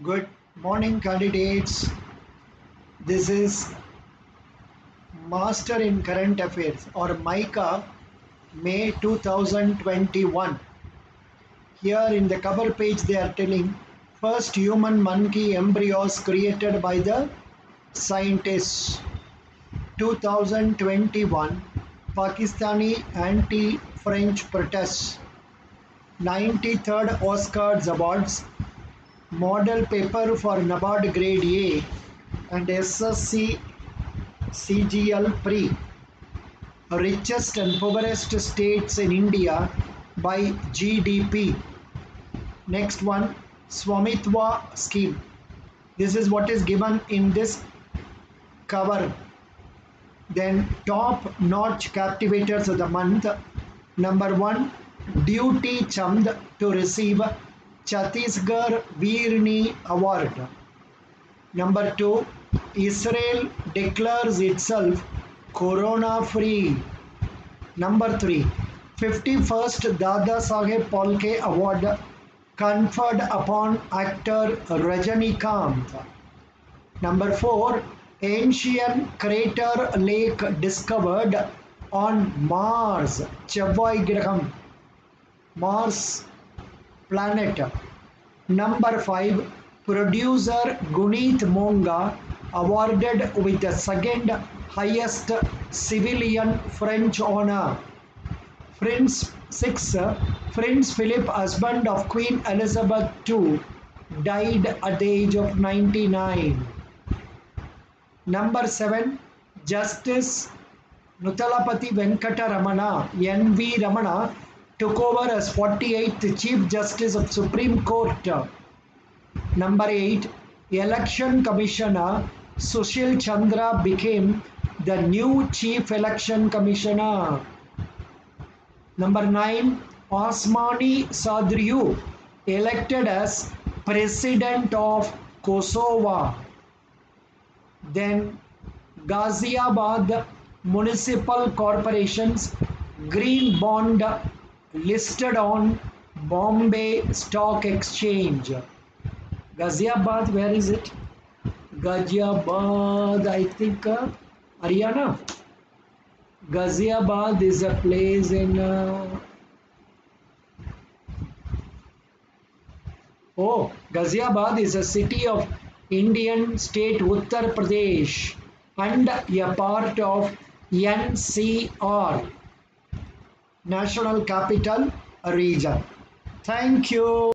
Good morning, candidates. This is Master in Current Affairs or MICA, May 2021. Here in the cover page they are telling first human monkey embryos created by the scientists. 2021 Pakistani anti-French protests. 93rd Oscars awards. Model paper for NABARD grade A and SSC CGL pre. Richest and poorest states in India by GDP. Next one, Swamitva scheme. This is what is given in this cover. Then top notch captivators of the month. Number 1, Duty Chand to receive Chhattisgarh Veerni award. Number 2, Israel declares itself corona free. Number 3, 51st Dada Saheb Phalke award conferred upon actor Rajinikanth. Number 4, Asian Crater Lake discovered on Mars. செவ்வாய் கிரகம், Mars planet. Number 5, producer Gunith Monga awarded with the second highest civilian French honor. Prince 6, Prince Philip, husband of Queen Elizabeth II, died at the age of 99. Number 7, Justice Nuttalapati Venkata Ramana, N.V. Ramana, took over as 48th Chief Justice of Supreme Court. Number 8, Election Commissioner Sushil Chandra became the new Chief Election Commissioner. Number 9, Osmani Sadriu elected as President of Kosovo. Then Ghaziabad Municipal Corporation's Green Bond listed on Bombay Stock Exchange. Ghaziabad, where is it? Ghaziabad, I think Haryana. Ghaziabad is a place in Ghaziabad is a city of Indian state Uttar Pradesh and a part of NCR, National Capital Region. Thank you.